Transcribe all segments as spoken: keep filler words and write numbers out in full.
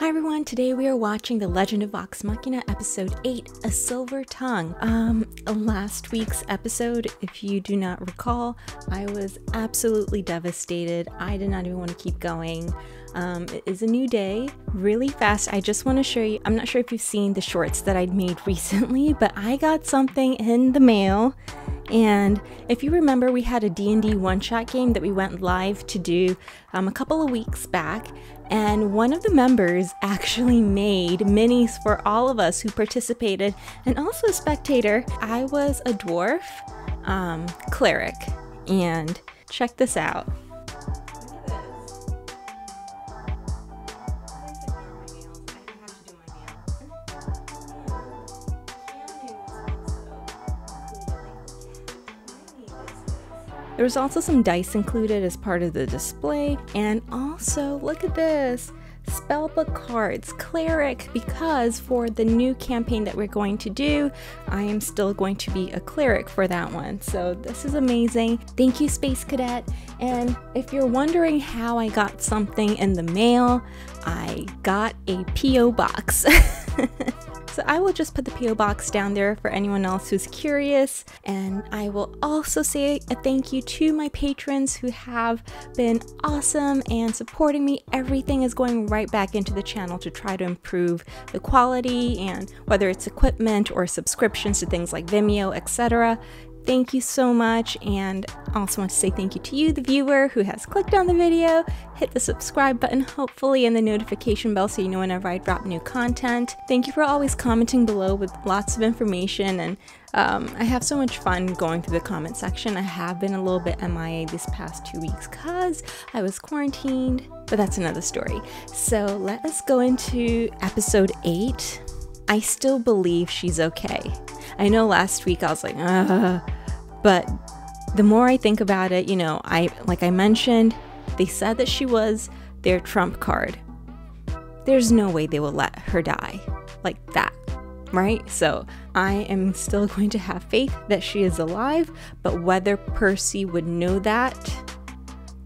Hi everyone, today we are watching The Legend of Vox Machina episode eight, A Silver Tongue. Um, last week's episode, if you do not recall, I was absolutely devastated. I did not even want to keep going. Um, it is a new day. Really fast, I just want to show you, I'm not sure if you've seen the shorts that I'd made recently, but I got something in the mail. And if you remember, we had a D and D one-shot game that we went live to do um, a couple of weeks back, and one of the members actually made minis for all of us who participated, and also a spectator. I was a dwarf um, cleric, and check this out. There was also some dice included as part of the display, and also look at this, spellbook cards, cleric, because for the new campaign that we're going to do, I am still going to be a cleric for that one. So this is amazing. Thank you, Space Cadet. And if you're wondering how I got something in the mail, I got a P O box. So I will just put the P O box down there for anyone else who's curious. And I will also say a thank you to my patrons who have been awesome and supporting me. Everything is going right back into the channel to try to improve the quality, and whether it's equipment or subscriptions to things like Vimeo, et cetera. Thank you so much, and I also want to say thank you to you, the viewer, who has clicked on the video, hit the subscribe button hopefully, and the notification bell so you know whenever I drop new content. Thank you for always commenting below with lots of information, and um, I have so much fun going through the comment section. I have been a little bit M I A this past two weeks because I was quarantined, but that's another story. So let us go into episode eight. I still believe she's okay. I know last week I was like, ugh, but the more I think about it, you know, I like I mentioned, they said that she was their trump card. There's no way they will let her die like that, right? So I am still going to have faith that she is alive, but whether Percy would know that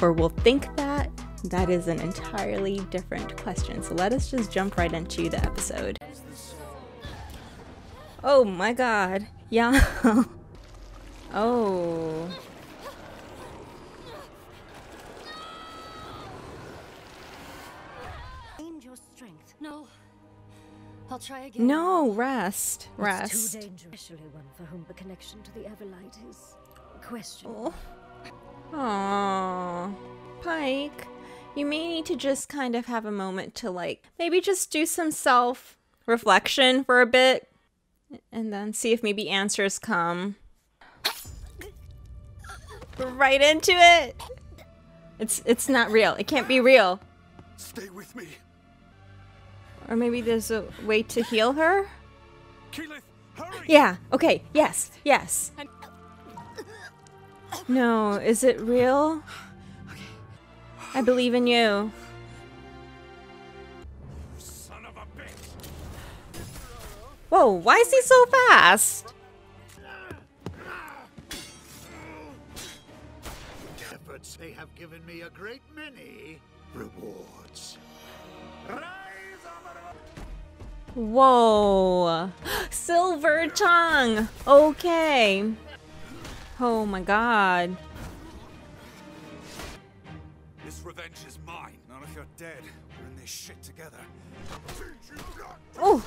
or will think that, that is an entirely different question. So let us just jump right into the episode. Oh my god. Yeah. Oh. Aimed your strength. No. I'll try again. No, rest. Rest. It's too dangerous. Especially one for whom the connection to the Everlight is questionable. Oh. Aww. Pike, you may need to just kind of have a moment to, like, maybe just do some self-reflection for a bit. And then see if maybe answers come. Right into it. It's it's not real. It can't be real. Stay with me. Or maybe there's a way to heal her. Keyleth, hurry. Yeah. Okay. Yes. Yes. I'm... No. Is it real? Okay. I believe in you. Whoa, why is he so fast? Efforts they have given me a great many rewards. Whoa. Silver Tongue. Okay. Oh my god. This revenge is mine. Not if you're dead. We're in this shit together. Oh.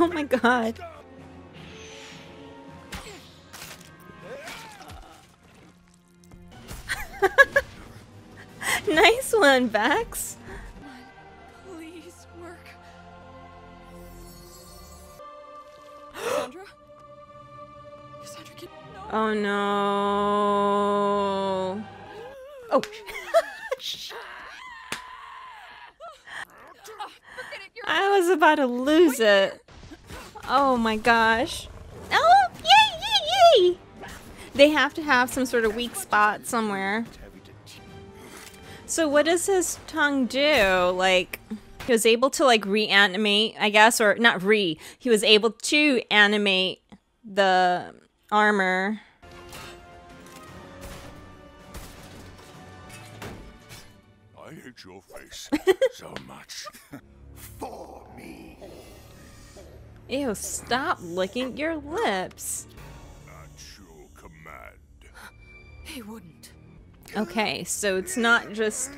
Oh my god. Nice one, Vax. Please work. Cassandra? Cassandra can... No. Oh no. Oh. I was about to lose it. Oh my gosh. Oh, yay, yay, yay! They have to have some sort of weak spot somewhere. So what does his tongue do? Like, he was able to, like, reanimate, I guess, or not re. He was able to animate the armor. I hate your face. this so much. For me. Ew, stop licking your lips. At your command. He wouldn't. Okay, so it's not just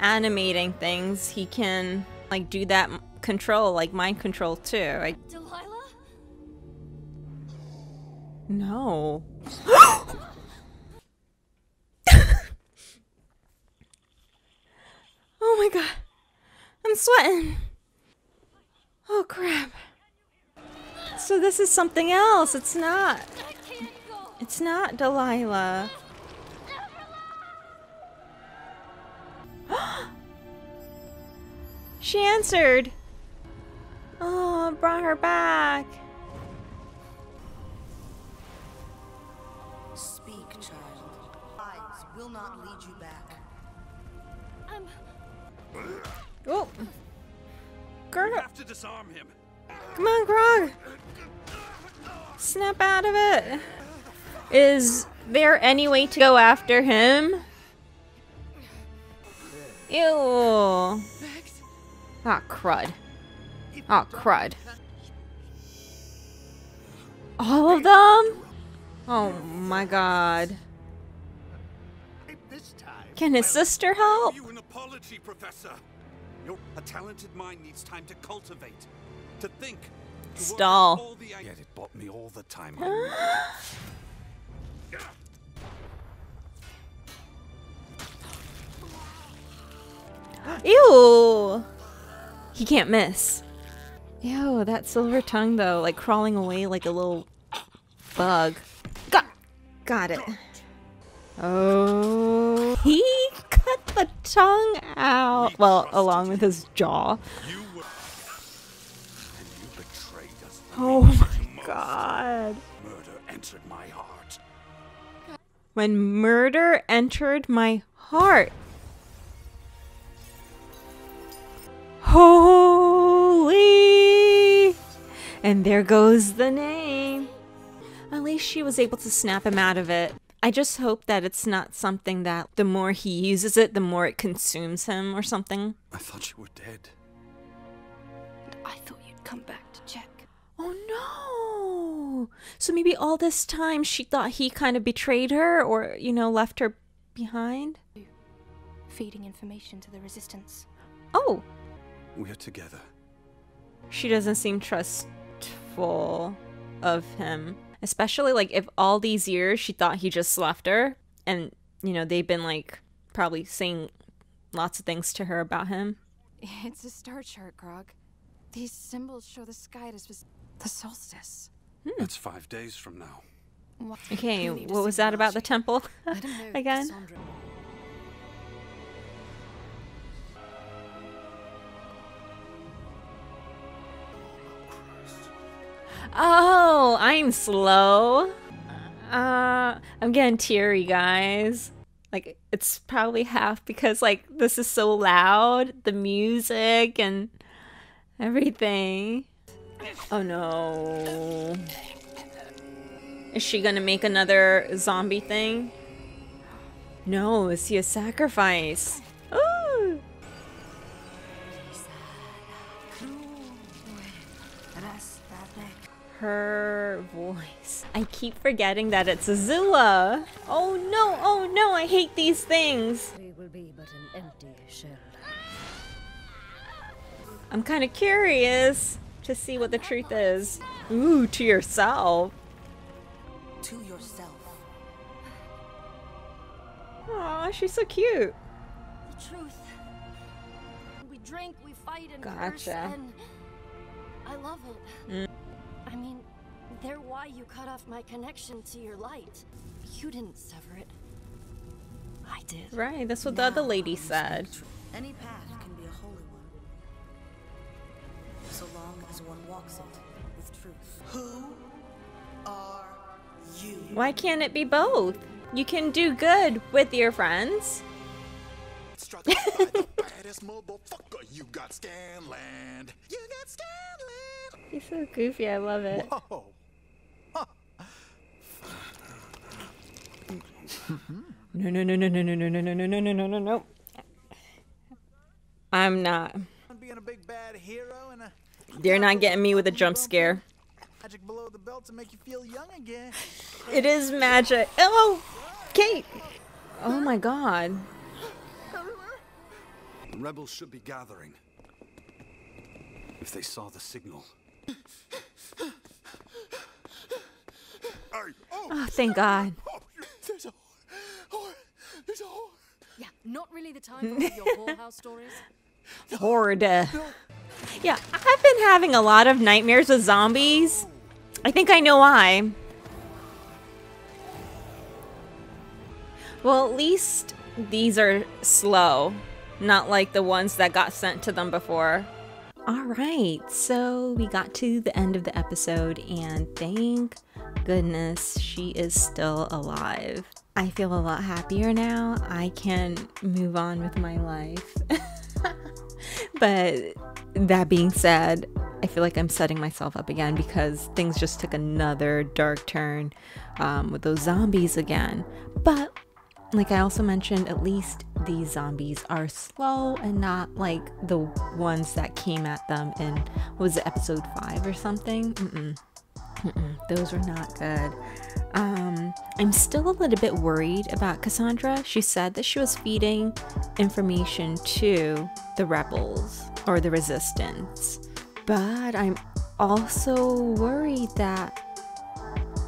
animating things. He can, like, do that control, like mind control, too. Like, Delilah? No. Oh my god. I'm sweating. Oh crap. So this is something else. It's not. It's not Delilah. She answered. Oh, it brought her back. Speak, child. Eyes will not lead you back. I'm... Oh. Grog. You have to disarm him. Come on, Grog. Snap out of it. Is there any way to go after him? Ew. Ah, crud. Ah, crud. All of them? Oh my god. Can his sister help? You an apology, Professor. Your a talented mind needs time to cultivate, to think. Stall. Yet it bought me all the time. Ew. He can't miss. Ew, that silver tongue though, like crawling away like a little bug. Got, got it. Oh, he cut the tongue out. Well, along with his jaw. Oh my god. Murder entered my heart. When murder entered my heart. Holy! And there goes the name. At least she was able to snap him out of it. I just hope that it's not something that the more he uses it, the more it consumes him or something. I thought you were dead. I thought you'd come back to check. Oh no! So maybe all this time she thought he kind of betrayed her or, you know, left her behind? Feeding information to the resistance. Oh! We're together. She doesn't seem trustful of him. Especially, like, if all these years she thought he just left her. And, you know, they've been, like, probably saying lots of things to her about him. It's a star chart, Grog. These symbols show the sky as was the solstice. Hmm. That's five days from now. Okay, what was that about the temple? Again? Oh, I'm slow. Uh, I'm getting teary, guys. Like, it's probably half because, like, this is so loud. The music and everything. Oh, no. Is she gonna make another zombie thing? No, is he a sacrifice? Ooh! Her voice. I keep forgetting that it's Azula. Oh no, oh no, I hate these things. Will be but an empty shell. I'm kind of curious to see what the truth is. Ooh, to yourself. To yourself. Aw, she's so cute. The truth. We drink, we fight, and gotcha. And I love it. Mm. I mean, they're why you cut off my connection to your light. You didn't sever it. I did. Right, that's what now the other lady said. Any path can be a holy one. So long as one walks it with truth. Who are you? Why can't it be both? You can do good with your friends. Struck by the baddest motherfucker, you got Scanland. You got Scanland. He's so goofy, I love it. Whoa. Huh. No, no, no, no, no, no, no, no, no, no, no, no, no, no. I'm not. I'm being a big bad hero and a... They're not getting me with a jump scare. Magic below the belt to make you feel young again. It is magic. Oh, Kate. Oh my God. The rebels should be gathering. If they saw the signal. Oh, thank God. There's a whore. There's a whore. Yeah, not really the time for your whorehouse stories. Horde. Yeah, I've been having a lot of nightmares with zombies. I think I know why. Well, at least these are slow. Not like the ones that got sent to them before. Alright, so we got to the end of the episode and thank goodness she is still alive. I feel a lot happier now. I can move on with my life. But that being said, I feel like I'm setting myself up again because things just took another dark turn um, with those zombies again. But like I also mentioned, at least these zombies are slow and not like the ones that came at them in, what was it, episode five or something? Mm-mm. Mm-mm. Those were not good. Um, I'm still a little bit worried about Cassandra. She said that she was feeding information to the rebels or the resistance. But I'm also worried that...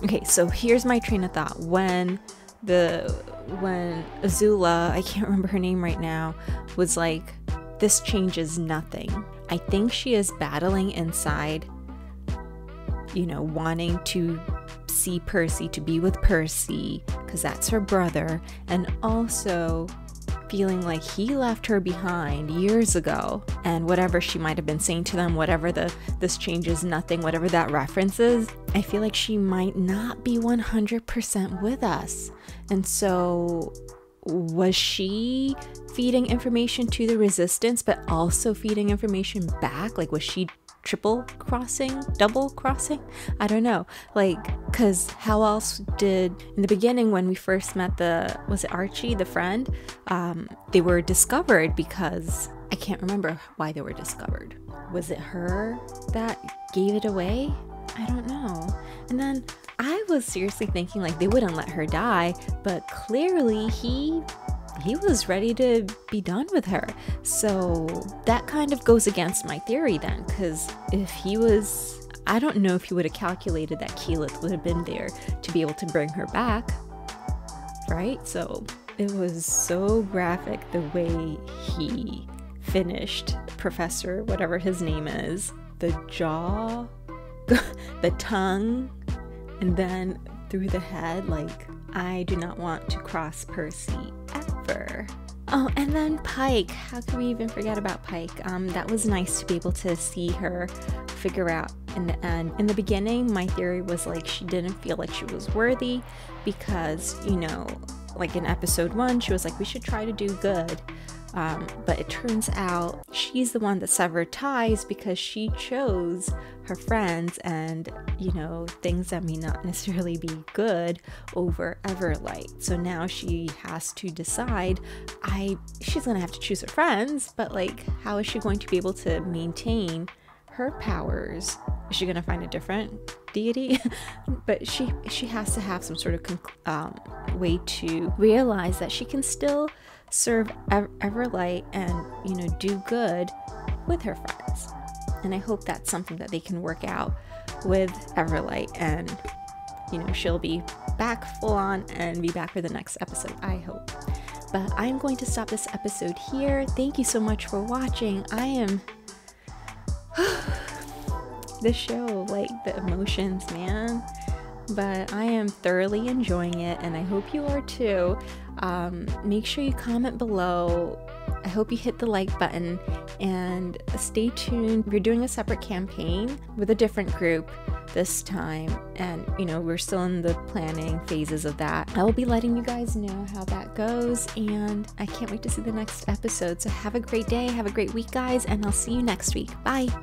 Okay, so here's my train of thought. When the... when Azula, I can't remember her name right now, was like, this changes nothing. I think she is battling inside, you know, wanting to see Percy, to be with Percy, because that's her brother, and also feeling like he left her behind years ago, and whatever she might have been saying to them, whatever the this changes nothing, whatever that reference is, I feel like she might not be one hundred percent with us. And so was she feeding information to the resistance, but also feeding information back? Like, was she triple crossing, double crossing? I don't know. Like, because how else did, in the beginning when we first met the, was it Archie, the friend? Um, they were discovered because, I can't remember why they were discovered. Was it her that gave it away? I don't know. And then I was seriously thinking like they wouldn't let her die, but clearly he he was ready to be done with her. So that kind of goes against my theory then, because if he was, I don't know if he would have calculated that Keyleth would have been there to be able to bring her back, right? So it was so graphic the way he finished Professor, whatever his name is, the jaw, the tongue, and then through the head. Like, I do not want to cross Percy ever. Oh, and then Pike. How can we even forget about Pike? Um, that was nice to be able to see her figure out in the end. In the beginning, my theory was like she didn't feel like she was worthy because, you know, like in episode one, she was like, we should try to do good. Um, but it turns out she's the one that severed ties because she chose her friends and, you know, things that may not necessarily be good over Everlight. So now she has to decide, I, she's gonna have to choose her friends, but like, how is she going to be able to maintain her powers? Is she gonna find a different deity? But she, she has to have some sort of conc- um, way to realize that she can still serve Ever Everlight and, you know, do good with her friends. And I hope that's something that they can work out with Everlight, and, you know, she'll be back full on and be back for the next episode, I hope. But I'm going to stop this episode here. Thank you so much for watching. I am this show, like the emotions, man. But I am thoroughly enjoying it, and I hope you are too. Um, make sure you comment below. I hope you hit the like button, and stay tuned. We're doing a separate campaign with a different group this time, and, you know, we're still in the planning phases of that. I will be letting you guys know how that goes, and I can't wait to see the next episode. So have a great day, have a great week, guys, and I'll see you next week. Bye!